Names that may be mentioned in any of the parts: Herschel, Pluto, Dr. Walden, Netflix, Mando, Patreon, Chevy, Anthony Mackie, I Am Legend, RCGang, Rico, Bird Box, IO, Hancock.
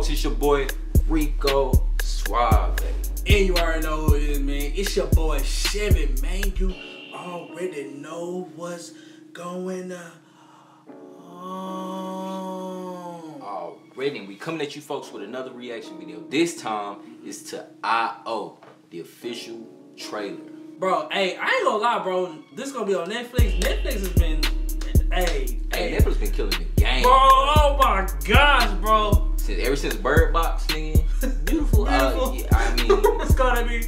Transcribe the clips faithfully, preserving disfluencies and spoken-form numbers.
folks, it's your boy Rico Suave. And you already know who it is, man. It's your boy Chevy, man. You already know what's going on. Already, we coming at you folks with another reaction video. This time is to I O, the official trailer. Bro, hey, I ain't gonna lie, bro. This gonna be on Netflix. Netflix has been, hey, hey, hey. Netflix been killing the game. Bro, oh my gosh, bro. Since, ever since Bird Box, nigga. Beautiful. beautiful. Uh, yeah, I mean, it's gonna be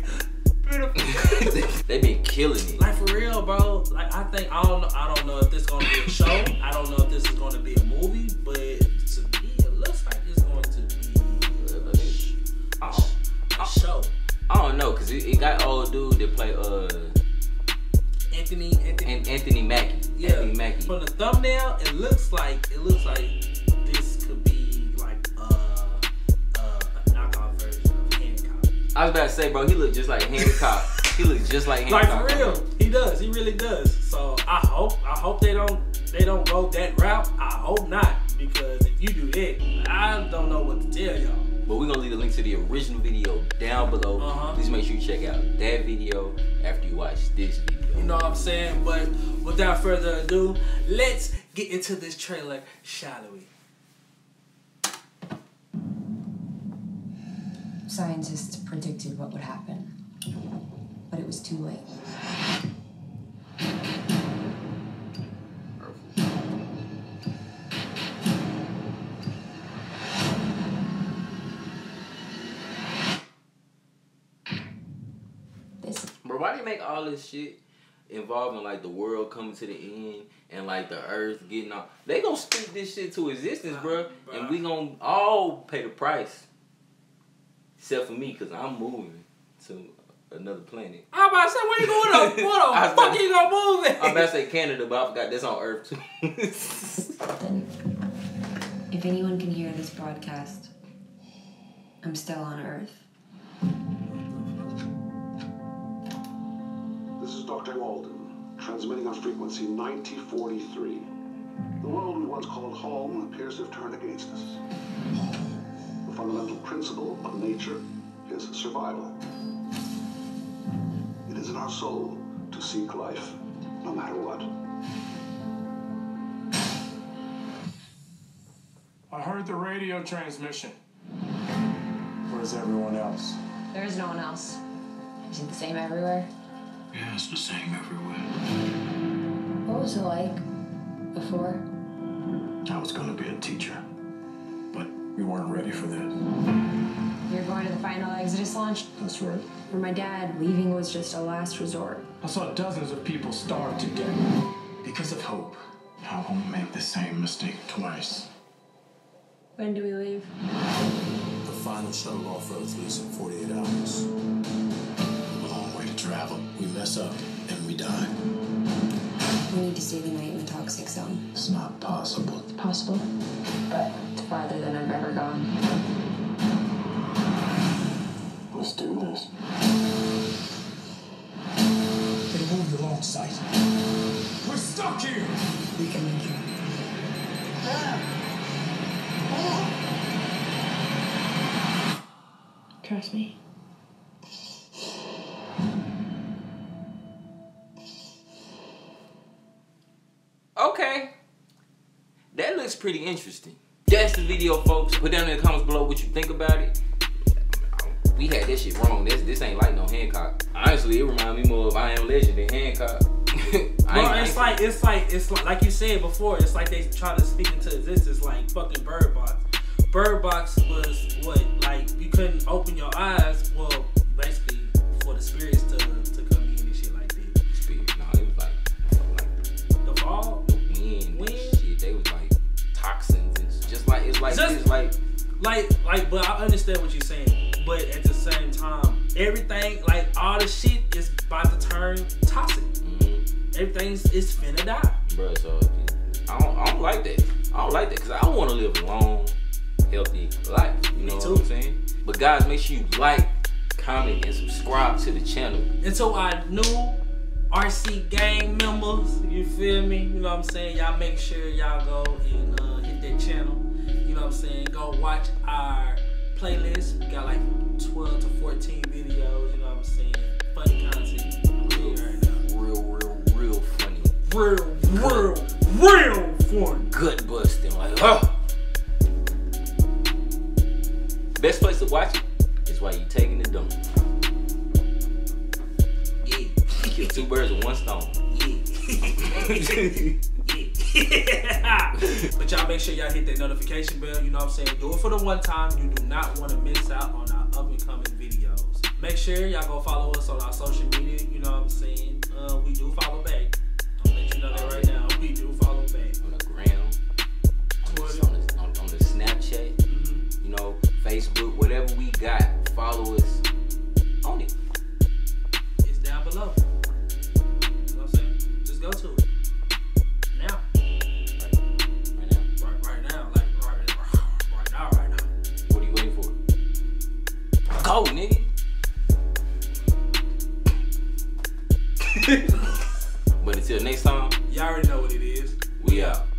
beautiful. they, they been killing it. Like for real, bro. Like I think I don't. I don't know if this is gonna be a show. I don't know if this is gonna be a movie. But to me, it looks like it's going to be a, sh oh, a show. I don't know, cause it, it got old dude that play uh Anthony Anthony and Anthony Mackie. Yeah, Anthony Mackie. From the thumbnail, it looks like it looks like this could be like uh, uh, a knockoff version of Hancock. I was about to say, bro, he looked just like Hancock. He looked just like Hancock. Like for real, he does. He really does. So I hope I hope they don't they don't go that route. I hope not, because if you do that, I don't know what to tell y'all. But we're going to leave the link to the original video down below. Uh-huh. Please make sure you check out that video after you watch this video. You know what I'm saying? But without further ado, let's get into this trailer, shall we? Scientists predicted what would happen, but it was too late. Why they make all this shit involving like the world coming to the end and like the earth getting off? They gonna speak this shit to existence, bro, and we gonna all pay the price. Except for me, cause I'm moving to another planet. I'm about to say, where you going to? What the fuck you gonna move it? I'm about to say Canada, but I forgot that's on Earth too. Then, if anyone can hear this broadcast, I'm still on Earth. This is Doctor Walden, transmitting on frequency ninety forty-three. The world we once called home appears to have turned against us. The fundamental principle of nature is survival. It is in our soul to seek life, no matter what. I heard the radio transmission. Where's everyone else? There is no one else. Is it the same everywhere? Yeah, it's the same everywhere. What was it like before? I was going to be a teacher, but we weren't ready for that. You're going to the final Exodus launch? That's right. For my dad, leaving was just a last resort. I saw dozens of people starve to death because of hope. I won't make the same mistake twice. When do we leave? The final shuttle off Earth leaves in forty-eight hours. Travel, we mess up and we die. We need to stay the night in the toxic zone. It's not possible. It's possible, but it's farther than I've ever gone. Let's do this. They moved the wrong site. We're stuck here. We can make it. Ah. Ah. Trust me. Okay, that looks pretty interesting. That's the video, folks. Put down in the comments below what you think about it. We had this shit wrong. This this ain't like no Hancock. Honestly, it reminds me more of I Am Legend than Hancock. Bro, it's like it's like it's like like you said before. It's like they try to speak into existence, like fucking Bird Box. Bird Box was what, like you couldn't open your eyes. Well, basically for the spirits to to come in and shit like that. Spirit, no, it was like like the ball. Like, Just, it's like, like, like, but I understand what you're saying. But at the same time, everything, like, all the shit is about to turn toxic. Mm-hmm. Everything's it's finna die, bro. So I don't, I don't like that. I don't like that because I want to live a long, healthy life. You know Me too. What I'm saying? But guys, make sure you like, comment, and subscribe to the channel. And so our new R C gang members, you feel me? You know what I'm saying? Y'all make sure y'all go and uh, hit that channel. You know what I'm saying? Go watch our playlist. We got like twelve to fourteen videos, you know what I'm saying? Funny content. Real, real, real, real funny. Real, real, real funny. Gut busting. Like, oh. Best place to watch it is while you taking the dump. Yeah. Kill two birds with one stone. Yeah. But y'all make sure y'all hit that notification bell, you know what I'm saying? Do it for the one time. You do not want to miss out on our up and coming videos. Make sure y'all go follow us on our social media, you know what I'm saying? Uh, we do follow back. I'll let you know that right now. We do follow back. On the gram, on, the, on, the, on, on the Snapchat, mm-hmm. You know, Facebook, whatever we got, follow us. Own it. It's down below. You know what I'm saying? Just go to it. Oh, nigga. But until next time, y'all already know what it is. We out.